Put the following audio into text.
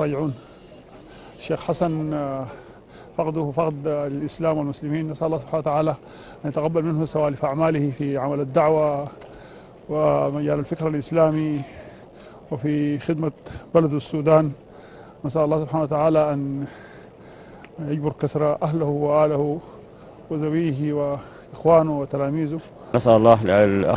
راجعون. الشيخ حسن فقده فقد الإسلام والمسلمين، نسأل الله سبحانه وتعالى أن يتقبل منه سوالف أعماله في عمل الدعوة ومجال الفكر الإسلامي وفي خدمة بلد السودان. نسأل الله سبحانه وتعالى أن يجبر كسر أهله وآله وزويه وإخوانه وتلاميذه. نسأل الله